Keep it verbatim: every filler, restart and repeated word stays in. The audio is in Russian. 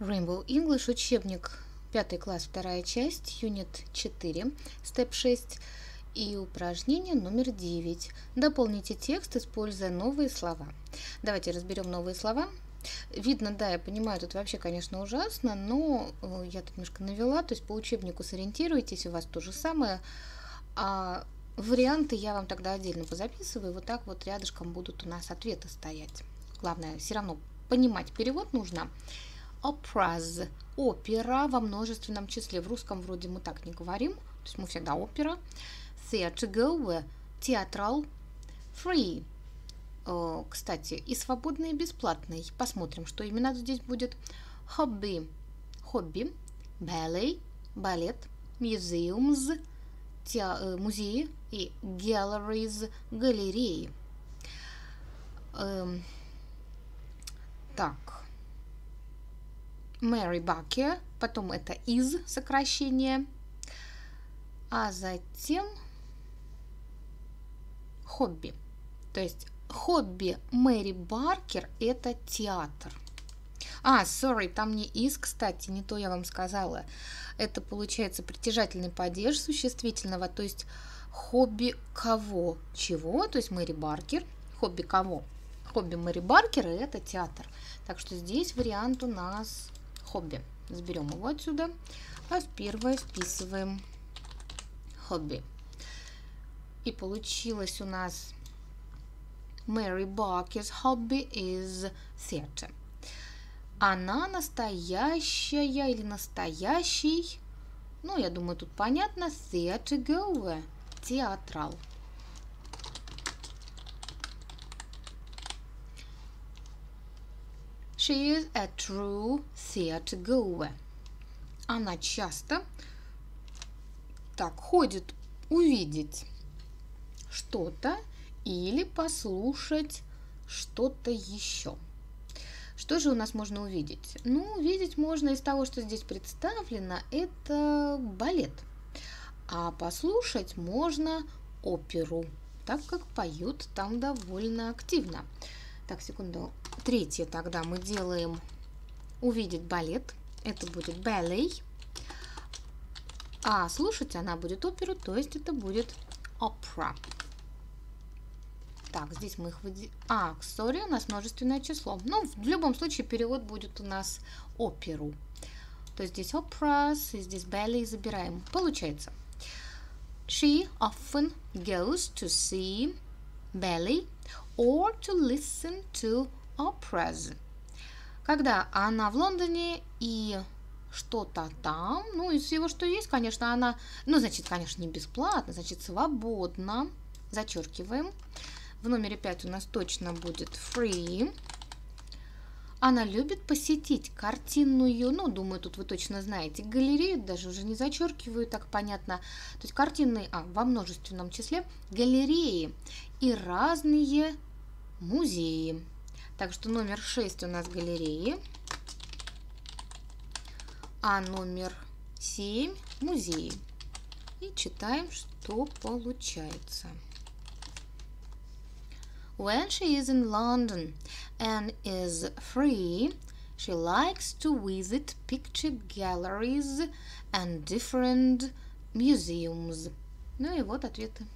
Rainbow English, учебник пятый класс, вторая часть, юнит четыре, степ шесть и упражнение номер девять. Дополните текст, используя новые слова. Давайте разберем новые слова. Видно, да, я понимаю, тут вообще, конечно, ужасно, но я тут немножко навела, то есть по учебнику сориентируйтесь, у вас то же самое. А варианты я вам тогда отдельно позаписываю, вот так вот рядышком будут у нас ответы стоять. Главное, все равно понимать перевод нужно. Operas. Опера во множественном числе. В русском вроде мы так не говорим. То есть мы всегда опера. Theatregoer. Театрал. Free. Э, кстати, и свободный, и бесплатный. Посмотрим, что именно здесь будет. Hobby. Хобби. Ballet. Балет. Museums. Те, э, музеи. И galleries. Галереи. Э, так. Mary Barker, потом это из сокращение, а затем хобби. То есть хобби Мэри Баркер это театр. А, sorry, там не из, кстати, не то я вам сказала. Это получается притяжательный падеж существительного, то есть хобби кого? Чего? То есть Мэри Баркер, хобби кого? Хобби Мэри Баркер это театр. Так что здесь вариант у нас... хобби. Сберем его отсюда. А в первое вписываем хобби. И получилось у нас Mary Barker's hobby is theater. Она настоящая или настоящий, ну, я думаю, тут понятно, theatregoer, театрал. She is a true theatregoer. Она часто так ходит увидеть что-то или послушать что-то еще. Что же у нас можно увидеть? Ну, увидеть можно из того, что здесь представлено, это балет. А послушать можно оперу, так как поют там довольно активно. Так, секунду. Третье тогда мы делаем увидеть балет. Это будет ballet. А слушать она будет оперу, то есть это будет opera. Так, здесь мы их выделим. А, sorry, у нас множественное число. Ну, в любом случае перевод будет у нас оперу. То есть здесь operas, и здесь ballet забираем. Получается. She often goes to see ballet or to listen to operas. Когда она в Лондоне и что-то там, ну, из всего, что есть, конечно, она, ну, значит, конечно, не бесплатно, значит, свободно. Зачеркиваем. В номере пять у нас точно будет free. Она любит посетить картинную, ну, думаю, тут вы точно знаете, галерею, даже уже не зачеркиваю, так понятно. То есть картинные, а, во множественном числе, галереи и разные музеи. Так что номер шесть у нас галереи, а номер семь музеи. И читаем, что получается. When she is in London and is free, she likes to visit picture galleries and different museums. Ну и вот ответы.